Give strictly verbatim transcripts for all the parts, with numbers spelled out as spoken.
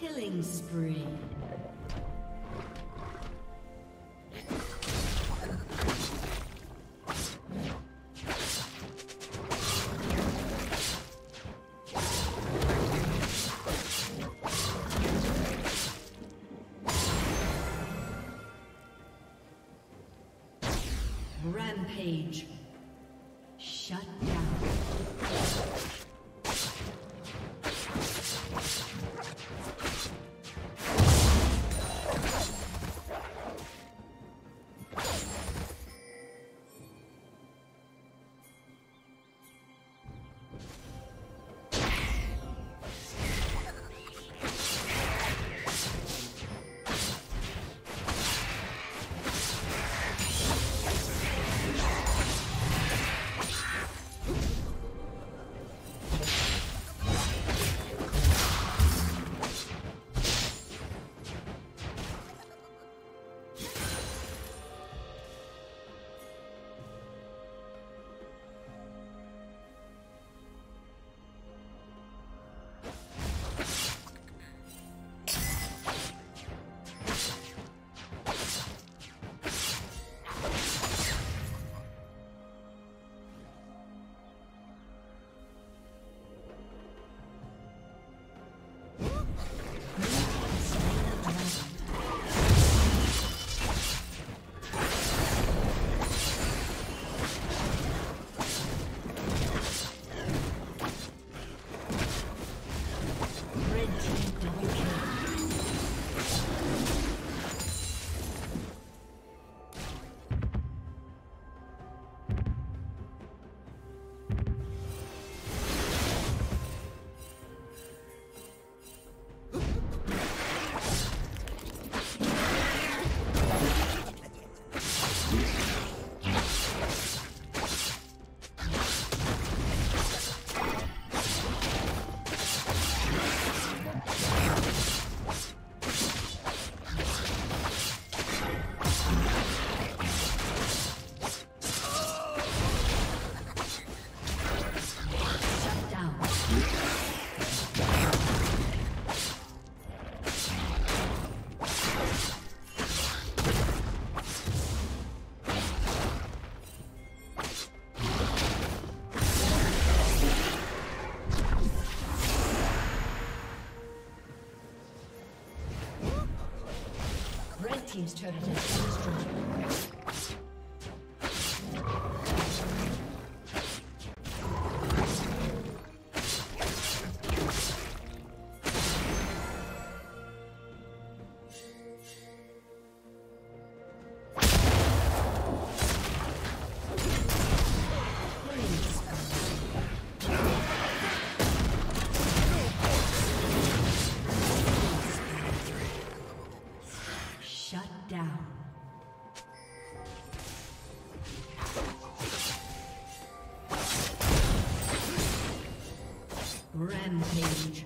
Killing spree. Rampage. Shut down. Oops. team's turret has been destroyed. Rampage.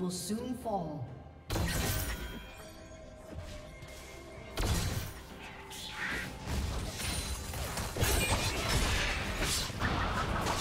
Will soon fall. Shut down.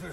the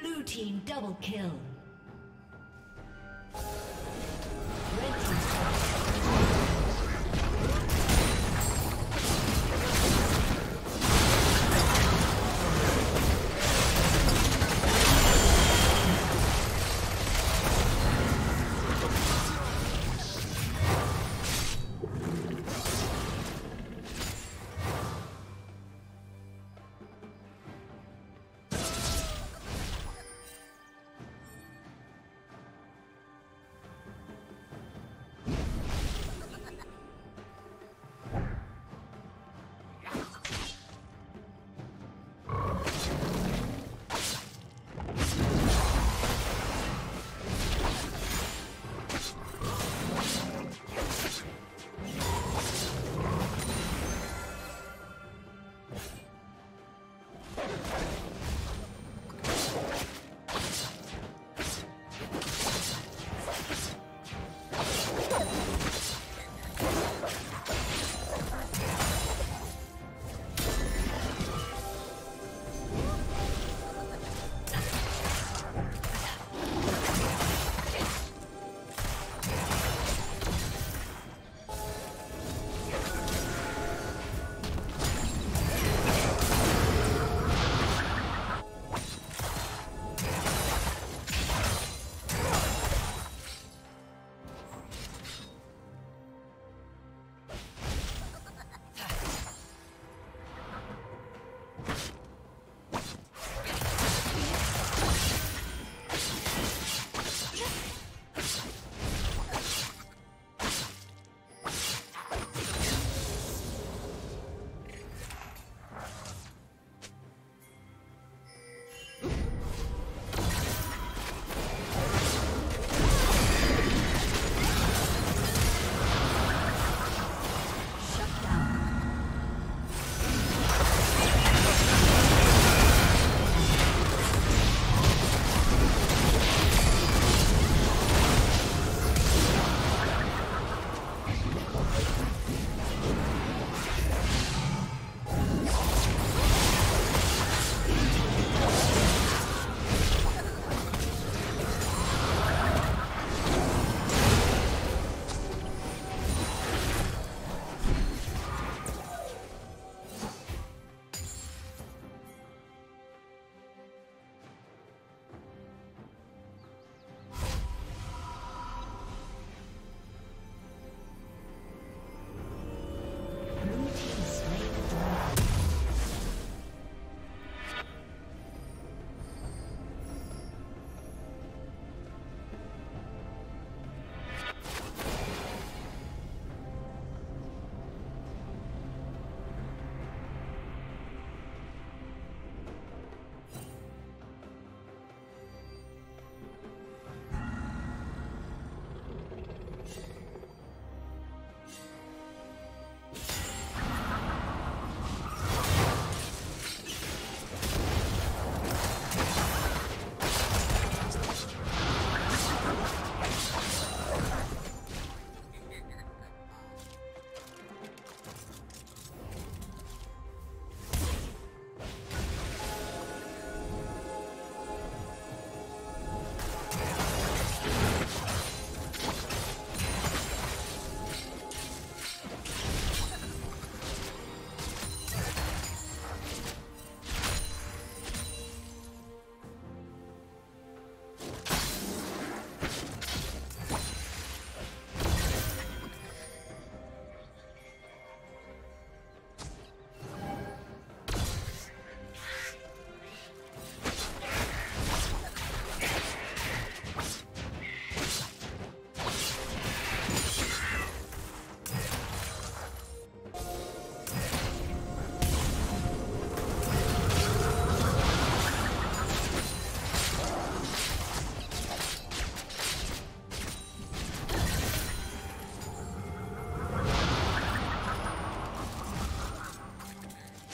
Blue team double kill.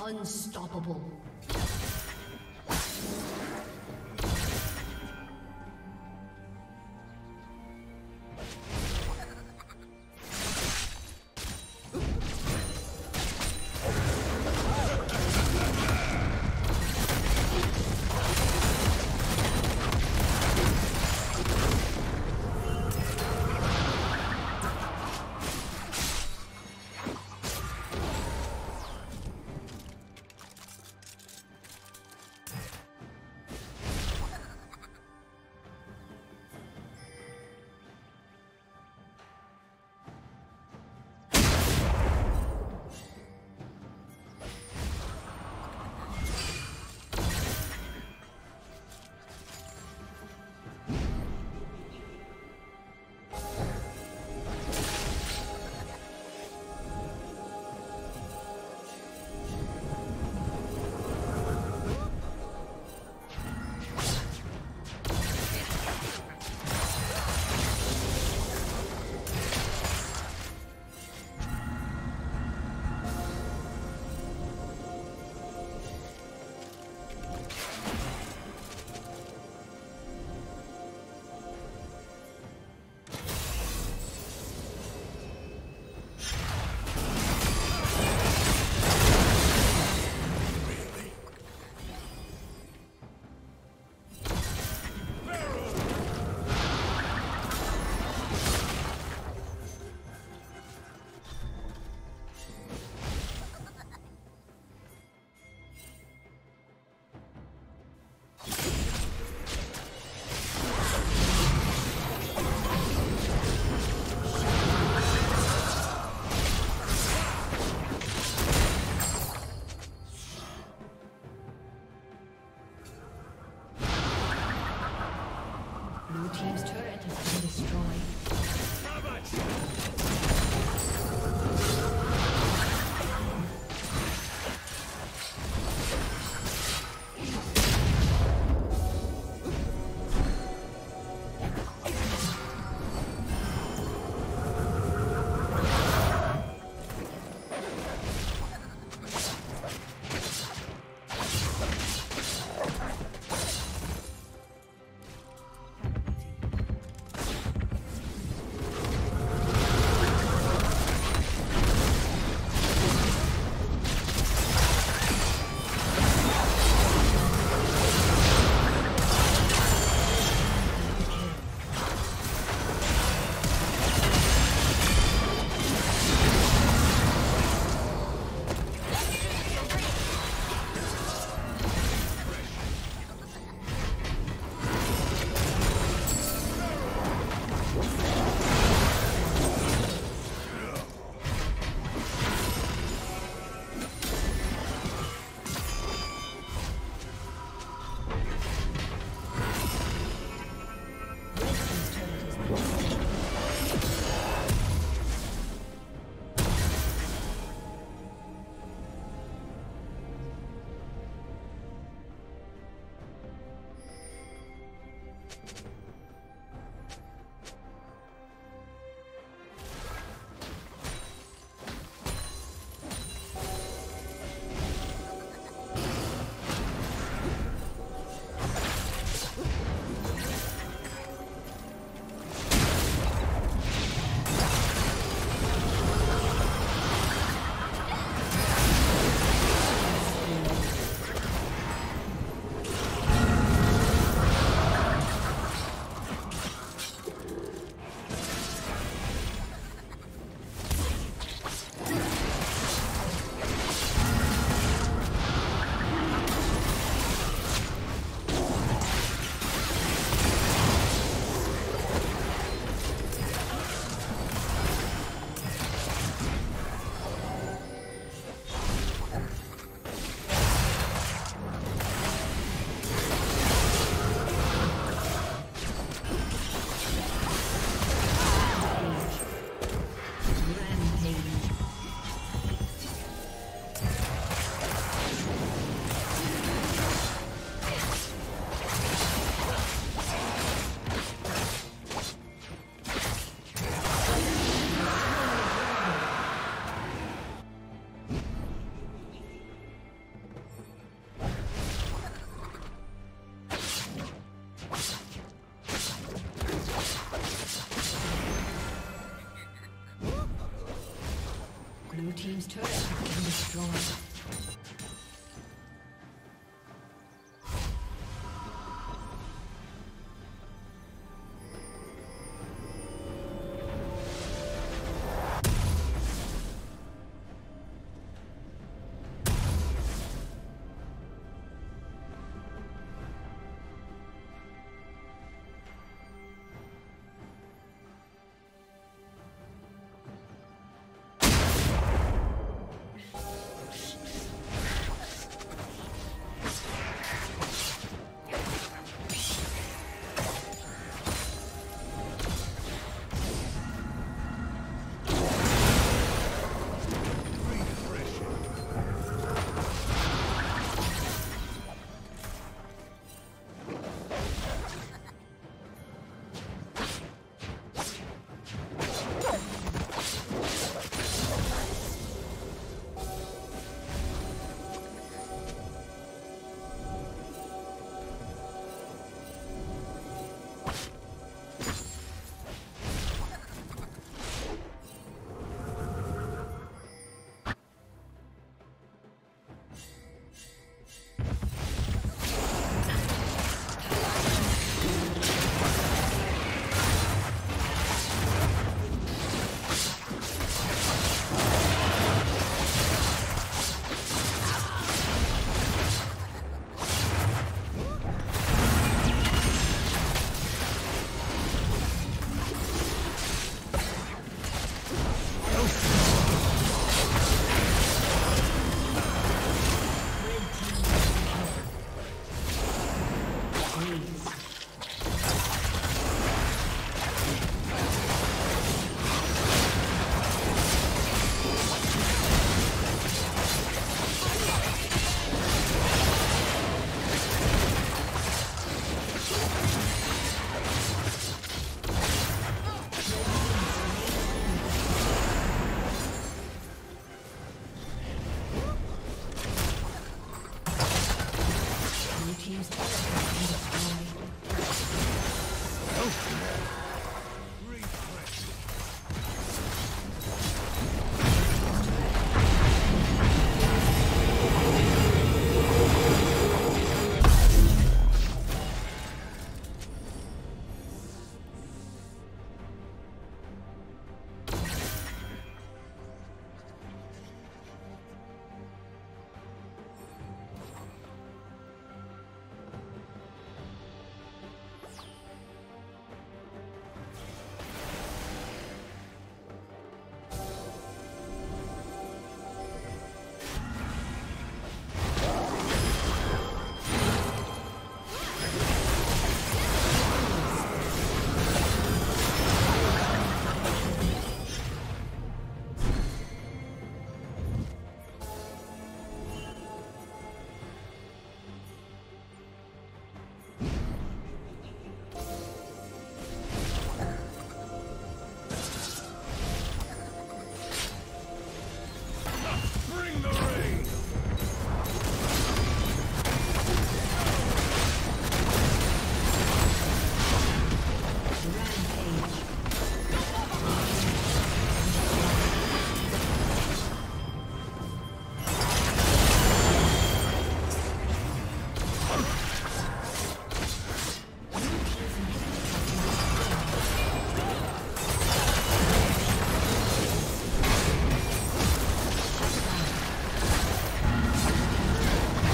Unstoppable. Blue team's turret has been destroyed.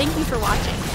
Thank you for watching.